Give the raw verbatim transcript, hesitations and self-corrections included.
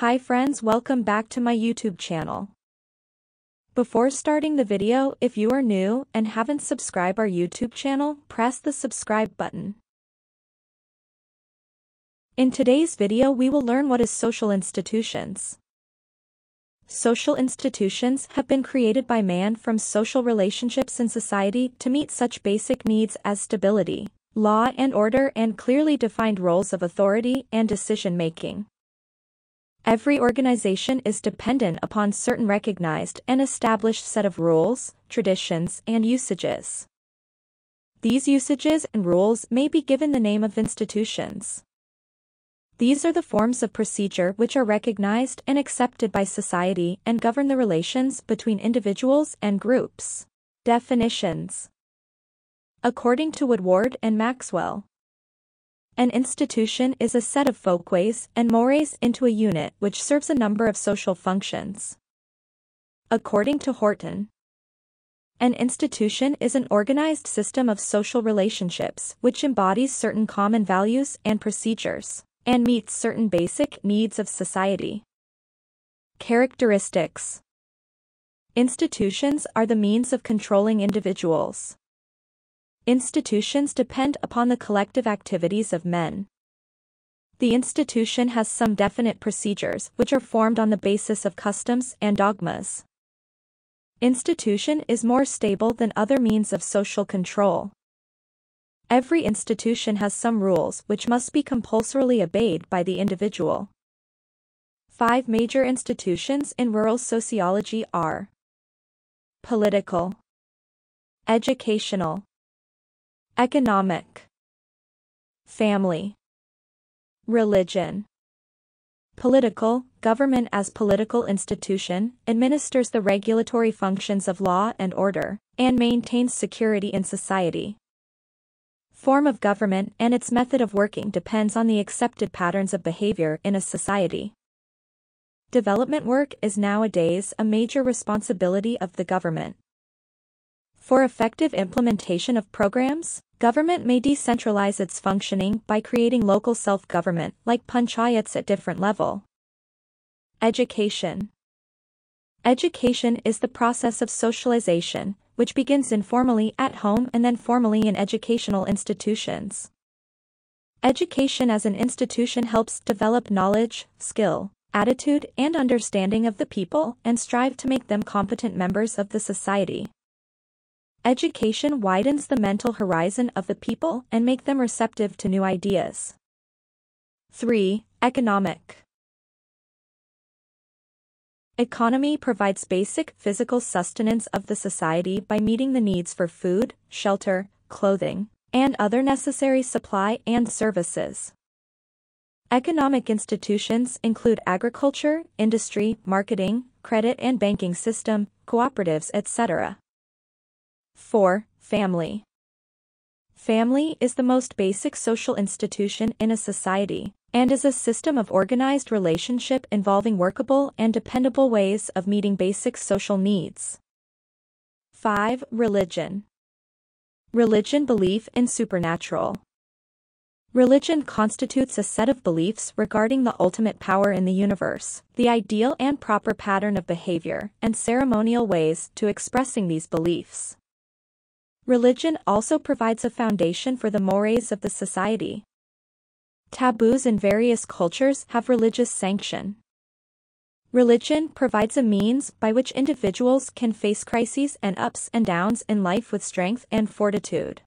Hi friends, welcome back to my YouTube channel. Before starting the video, if you are new and haven't subscribed our YouTube channel, press the subscribe button. In today's video we will learn what is social institutions. Social institutions have been created by man from social relationships in society to meet such basic needs as stability, law and order, and clearly defined roles of authority and decision-making. Every organization is dependent upon certain recognized and established set of rules, traditions, and usages. These usages and rules may be given the name of institutions. These are the forms of procedure which are recognized and accepted by society and govern the relations between individuals and groups. Definitions. According to Woodward and Maxwell, an institution is a set of folkways and mores into a unit which serves a number of social functions. According to Horton, an institution is an organized system of social relationships which embodies certain common values and procedures, and meets certain basic needs of society. Characteristics. Institutions are the means of controlling individuals. Institutions depend upon the collective activities of men. The institution has some definite procedures which are formed on the basis of customs and dogmas. Institution is more stable than other means of social control. Every institution has some rules which must be compulsorily obeyed by the individual. Five major institutions in rural sociology are political, educational, economic, family, religion. Political. Government as political institution administers the regulatory functions of law and order, and maintains security in society. Form of government and its method of working depends on the accepted patterns of behavior in a society. Development work is nowadays a major responsibility of the government. For effective implementation of programs, government may decentralize its functioning by creating local self-government like panchayats at different level. Education. Education is the process of socialization, which begins informally at home and then formally in educational institutions. Education as an institution helps develop knowledge, skill, attitude, and understanding of the people and strive to make them competent members of the society. Education widens the mental horizon of the people and make them receptive to new ideas. three. Economic. Economy provides basic physical sustenance of the society by meeting the needs for food, shelter, clothing, and other necessary supply and services. Economic institutions include agriculture, industry, marketing, credit and banking system, cooperatives, et cetera. four. Family. Family is the most basic social institution in a society, and is a system of organized relationship involving workable and dependable ways of meeting basic social needs. five. Religion. Religion. Belief in supernatural. Religion constitutes a set of beliefs regarding the ultimate power in the universe, the ideal and proper pattern of behavior, and ceremonial ways to expressing these beliefs. Religion also provides a foundation for the mores of the society. Taboos in various cultures have religious sanction. Religion provides a means by which individuals can face crises and ups and downs in life with strength and fortitude.